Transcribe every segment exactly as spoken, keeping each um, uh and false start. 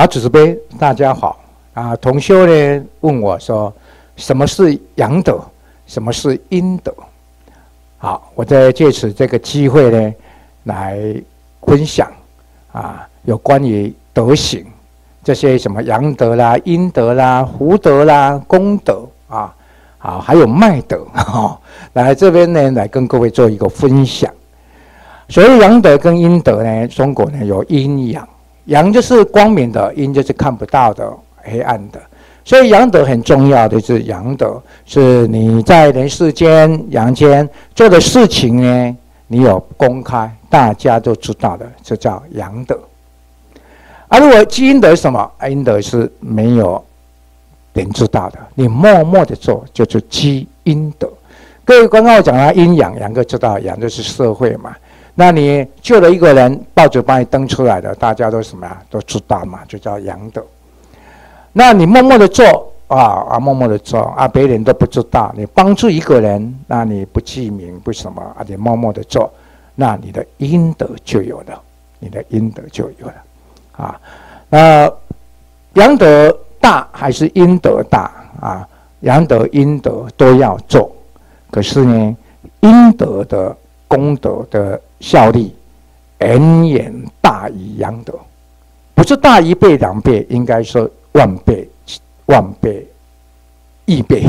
马祖师伯，大家好啊！同修呢问我说，什么是阳德，什么是阴德？好，我在借此这个机会呢，来分享啊，有关于德行这些什么阳德啦、阴德啦、福德啦、功德啊，好，还有卖德哈，来这边呢，来跟各位做一个分享。所谓阳德跟阴德呢，中国呢有阴阳，阳就是光明的，阴就是看不到的、黑暗的。所以阳德很重要的是阳德，是你在人世间、阳间做的事情呢，你有公开，大家都知道的，这叫阳德。而、啊、如果阴德是什么？阴德是没有人知道的，你默默的做，就是积阴德。各位刚刚我讲了阴阳，两个知道，阳就是社会嘛。那你救了一个人，报纸帮你登出来的，大家都什么呀？都知道嘛，就叫阳德。那你默默的做啊啊，默默的做啊，别人都不知道。你帮助一个人，那你不记名不什么啊，你默默的做，那你的阴德就有了，你的阴德就有了啊。那阳德大还是阴德大啊？阳德、阴德都要做，可是呢，阴德的功德的效力远远大于阳德，不是大一倍两倍，应该说万倍、万倍、亿倍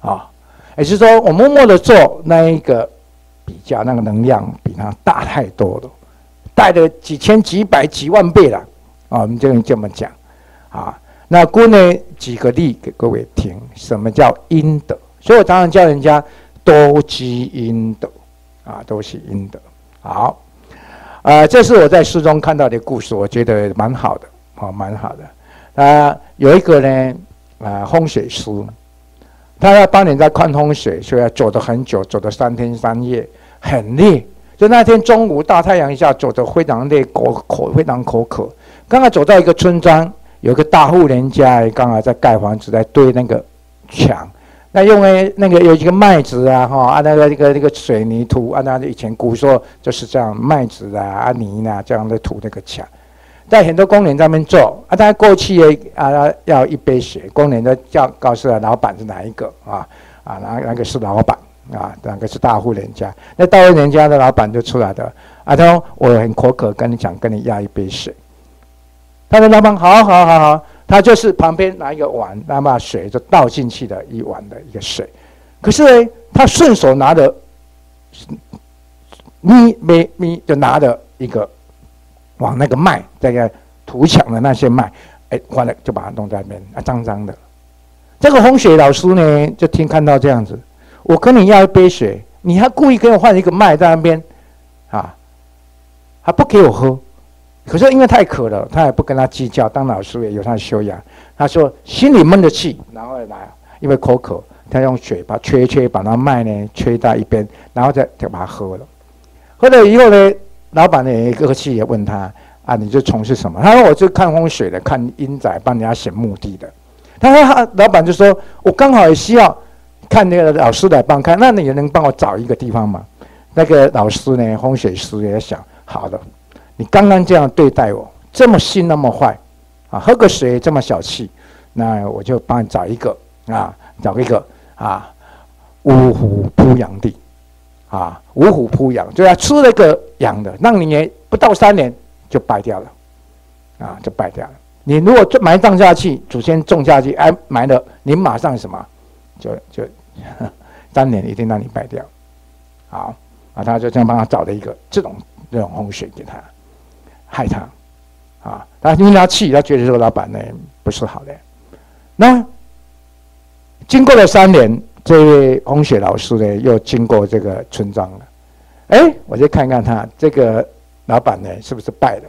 啊！也就是说，我默默的做那一个比较，那个能量比它大太多了，大了几千、几百、几万倍了啊！我们就这么讲啊。那姑呢举个例给各位听，什么叫阴德？所以我常常叫人家多积阴德。啊，都是阴德。好，呃，这是我在书中看到的故事，我觉得蛮好的，啊、哦，蛮好的。啊、呃，有一个呢，啊、呃，风水师，他要帮人家看风水，所以要走得很久，走得三天三夜，很累。就那天中午大太阳下，走得非常累，口口非常口渴。刚刚走到一个村庄，有个大户人家，刚好在盖房子，在堆那个墙。那用诶，那个有一个麦子啊，哈，啊那个那个那个水泥土，啊那以前古时候就是这样麦子啊、啊泥啊这样的土那个墙，在很多工人在那边做，啊他过去也啊要一杯水，工人都叫告诉他老板是哪一个啊啊哪哪个是老板啊，哪个是大户人家，那大户人家的老板就出来的，啊他说我很口渴，跟你讲，跟你要一杯水，他说老板好好好好。他就是旁边拿一个碗，那么水就倒进去的一碗的一个水，可是呢，他顺手拿的，咪咪咪就拿着一个往那个麦，这个土墙的那些麦，哎、欸，完了就把它弄在那边啊，脏脏的。这个风水老师呢，就听看到这样子，我跟你要一杯水，你还故意给我换一个麦在那边，啊，还不给我喝。可是因为太渴了，他也不跟他计较。当老师也有他的修养。他说心里闷着气，然后来，因为口渴，他用嘴巴吹一吹，把那麦呢吹到一边，然后再就把它喝了。喝了以后呢，老板呢也客气也问他啊，你就从事什么？他说我就看风水的，看阴宅，帮人家选墓地的。他说他老板就说，我刚好也需要看那个老师来帮看，那你也能帮我找一个地方嘛？那个老师呢，风水师也想好了。你刚刚这样对待我，这么心那么坏，啊，喝个水这么小气，那我就帮你找一个啊，找一个啊，五虎扑羊地，啊，五虎扑羊，就要吃了个羊的，让你也不到三年就败掉了，啊，就败掉了。你如果埋葬下去，祖先种下去，哎，埋了，你马上什么，就就三年一定让你败掉。好，啊，他就这样帮他找了一个这种这种风水给他。害他，啊！他因为他气，他觉得这个老板呢不是好的。那经过了三年，这位洪雪老师呢又经过这个村庄了。哎、欸，我就看看他这个老板呢是不是败了。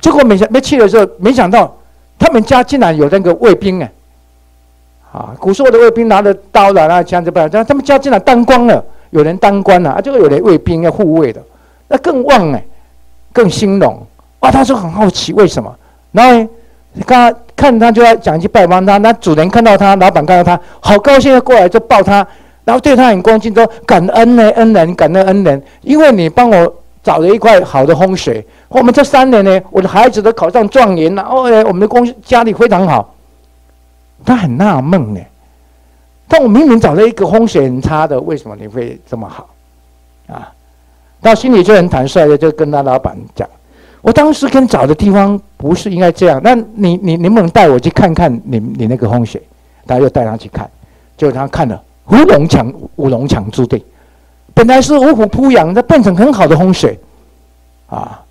结果没想没去的时候，没想到他们家竟然有那个卫兵哎、欸！啊，古时候的卫兵拿着刀的那枪子不，他们家竟然当官了，有人当官了啊！这个有人卫兵要护卫的，那更旺哎、欸，更兴隆。哇！他说很好奇，为什么？然后他看他就要讲去拜访他，那主人看到他，老板看到他，好高兴的过来就抱他，然后对他很恭敬，说感恩呢，恩人感恩恩人，因为你帮我找了一块好的风水。我们这三年呢，我的孩子都考上状元了，哦，我们的公家里非常好。他很纳闷呢，但我明明找了一个风水很差的，为什么你会这么好？啊，他心里就很坦率的就跟他老板讲，我当时跟找的地方不是应该这样，那你你能不能带我去看看你你那个风水？他又带他去看，结果他看了乌龙墙乌龙墙之地。 本来是五虎扑羊，它变成很好的风水，啊，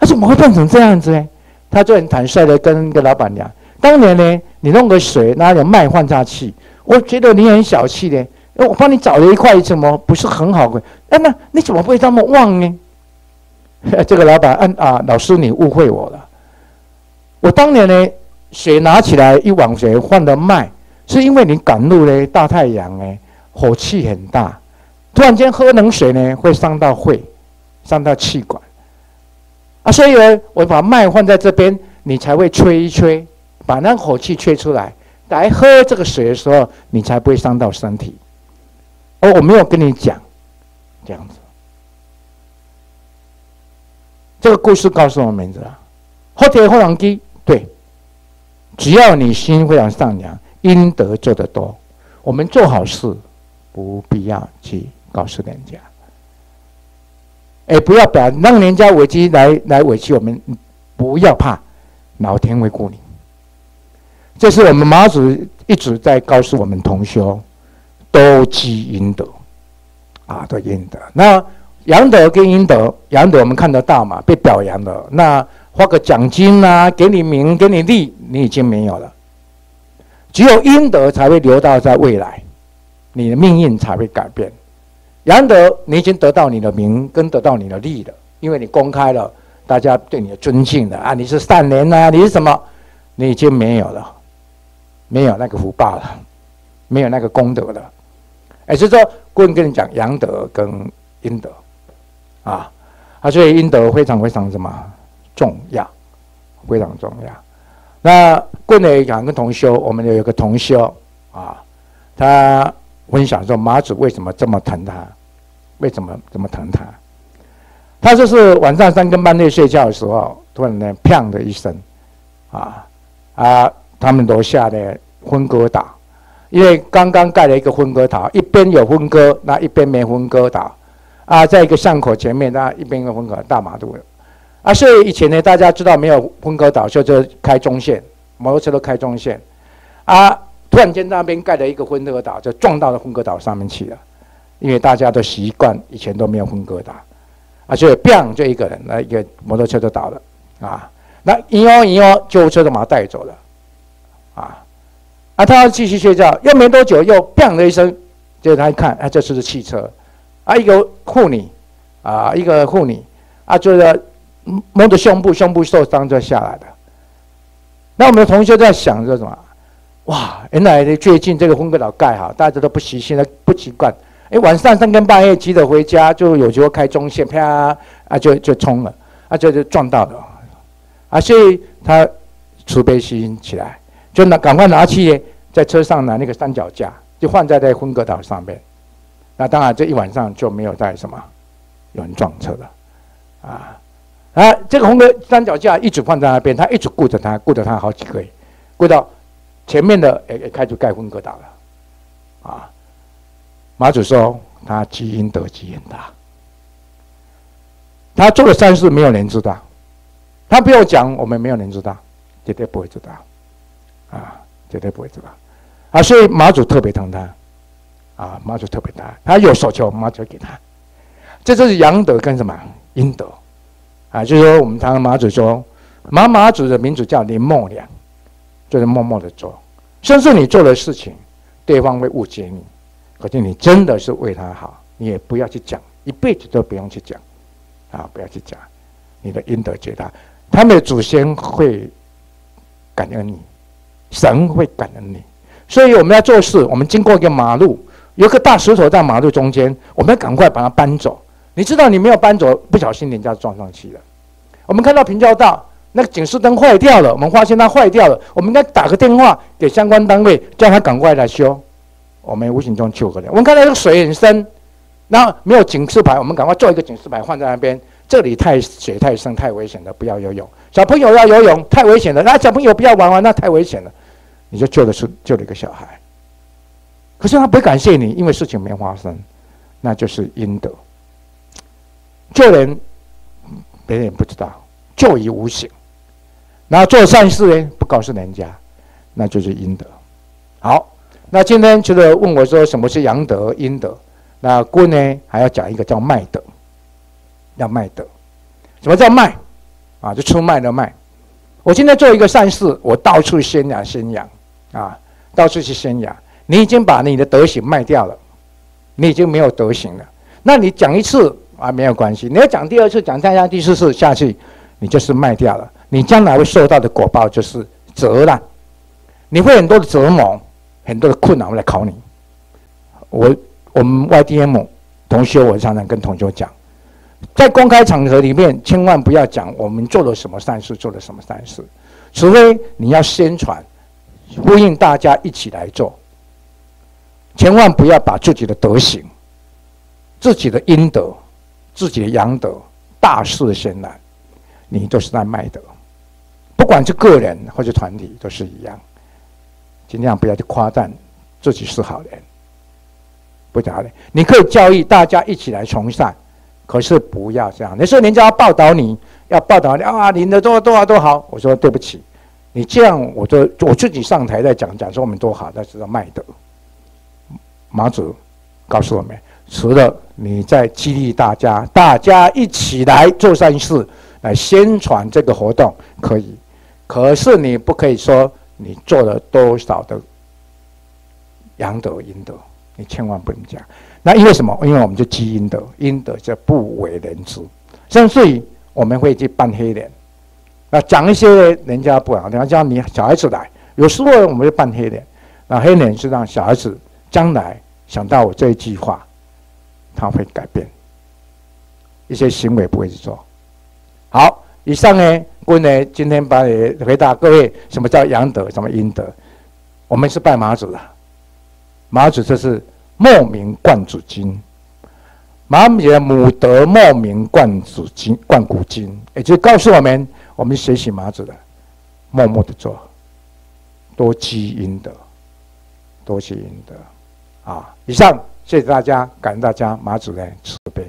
它怎么会变成这样子呢？他就很坦率的跟个老板娘：“当年呢，你弄个水拿来卖换煞气，我觉得你很小气呢。我帮你找了一块，怎么不是很好的？哎，那你怎么会这么旺呢？”这个老板：“嗯啊，老师你误会我了。我当年呢，水拿起来一碗水换了卖，是因为你赶路呢，大太阳呢，火气很大。” 突然间喝冷水呢，会伤到肺，伤到气管，啊，所以呢，我把脉放在这边，你才会吹一吹，把那口气吹出来。来喝这个水的时候，你才不会伤到身体。哦，我没有跟你讲，这样子。这个故事告诉我们什么？后天后养鸡，对，只要你心非常善良，阴德做得多，我们做好事，不必要去 告诉人家，哎、欸，不要把让人家委屈来来委屈我们，不要怕，老天会顾你。这是我们马祖一直在告诉我们同修，都积阴德，啊，都阴德。那阳德跟阴德，阳德我们看得到嘛，被表扬的，那发个奖金啊，给你名，给你利，你已经没有了。只有阴德才会留到在未来，你的命运才会改变。 阳德，你已经得到你的名跟得到你的利了，因为你公开了，大家对你的尊敬了啊！你是善人啊，你是什么？你已经没有了，没有那个福报了，没有那个功德了。也就是说，古人跟你讲阳德跟阴德，啊啊，所以阴德非常非常什么重要，非常重要。那古人两个同修，我们有一个同修啊，他分享说马祖为什么这么疼他。 为什么这么疼他？他就是晚上三更半夜睡觉的时候，突然呢，砰的一声，啊啊！他们楼下的分割岛，因为刚刚盖了一个分割岛，一边有分割，那一边没分割岛，啊，在一个巷口前面，那一边有分割大马路，啊，所以以前呢，大家知道没有分割岛，就就开中线，摩托车都开中线，啊，突然间那边盖了一个分割岛，就撞到了分割岛上面去了。 因为大家都习惯，以前都没有分割岛，啊，所以砰就一个人，那一个摩托车就倒了，啊，那一摇一摇，救护车就把他带走了，啊，啊，他要继续睡觉，又没多久又砰的一声，结果他一看，啊，这是汽车，啊，一个妇女，啊，一个妇女，啊，就是摸着胸部，胸部受伤就下来了。那我们的同学在想着什么？哇，原来最近这个分割岛盖好，大家都不习，现在不习惯。 哎、欸，晚上三更半夜急着回家，就有时候开中线，啪啊就就冲了，啊就就撞到了，啊，所以他慈悲心起来，就拿赶快拿去在车上拿那个三脚架，就放在在分隔岛上面。那当然这一晚上就没有在什么有人撞车了，啊啊，这个分隔三脚架一直放在那边，他一直顾着他，顾着他好几个月，顾到前面的也也开始盖分隔岛了，啊。 马祖说：“他积阴德积很大，他做的善事没有人知道，他不要讲，我们没有人知道，绝对不会知道，啊，绝对不会知道，啊，所以马祖特别疼他，啊，马祖特别疼他，他有所求，马祖给他，这就是阳德跟什么阴德，啊，就是说我们常常马祖说，马马祖的名字叫林默良，就是默默的做，甚至你做的事情，对方会误解你。” 可是你真的是为他好，你也不要去讲，一辈子都不用去讲，啊，不要去讲，你的阴德最大，他们的祖先会感恩你，神会感恩你。所以我们要做事，我们经过一个马路，有一个大石头在马路中间，我们要赶快把它搬走。你知道你没有搬走，不小心人家撞上去了。我们看到平交道那个警示灯坏掉了，我们发现它坏掉了，我们应该打个电话给相关单位，叫他赶快来修。 我们无形中救了人。我们看到这个水很深，然后没有警示牌，我们赶快做一个警示牌放在那边，这里太水太深太危险了，不要游泳。小朋友要游泳太危险了，那小朋友不要玩玩，那太危险了。你就救的是救了一个小孩，可是他不感谢你，因为事情没发生，那就是阴德。救人别人不知道，救于无形，然后做善事呢不告诉人家，那就是阴德。好，那今天除了问我说什么是阳德、阴德，那坤呢还要讲一个叫卖德。要卖德，什么叫卖？啊，就出卖的卖。我今天做一个善事，我到处宣扬宣扬，啊，到处去宣扬。你已经把你的德行卖掉了，你已经没有德行了。那你讲一次啊没有关系，你要讲第二次、讲第三次、第四次下去，你就是卖掉了。你将来会受到的果报就是责难，你会很多的折磨，很多的困难会来考你。我我们 Y D M 同学，我常常跟同学讲。在公开场合里面，千万不要讲我们做了什么善事，做了什么善事，除非你要宣传，呼应大家一起来做。千万不要把自己的德行、自己的阴德、自己的阳德大肆渲染，你就是在卖德。不管是个人或者团体，都是一样。尽量不要去夸赞自己是好人，不假的。你可以教育大家一起来从善。可是不要这样。你说人家要报道你，要报道你啊，你的多多少多好。我说对不起，你这样我就我自己上台在讲讲说我们多好，那是要卖德。马祖告诉我们，除了你在激励大家，大家一起来做善事，来宣传这个活动可以，可是你不可以说你做了多少的阳德阴德，你千万不能讲。那因为什么？因为我们就积阴德，阴德就不为人知，甚至于我们会去扮黑脸，那讲一些人家不好，人家叫你小孩子来，有时候我们就扮黑脸，那黑脸是让小孩子将来想到我这一句话，他会改变，一些行为不会去做。好，以上呢，我呢今天把你回答各位什么叫阳德，什么阴德，我们是拜马祖的，马祖就是。莫名贯古今，马祖的母德莫名贯古今，贯古今，也就告诉我们，我们学习马祖的，默默的做，多积阴德，多积阴德，啊！以上，谢谢大家，感恩大家，马祖的慈悲。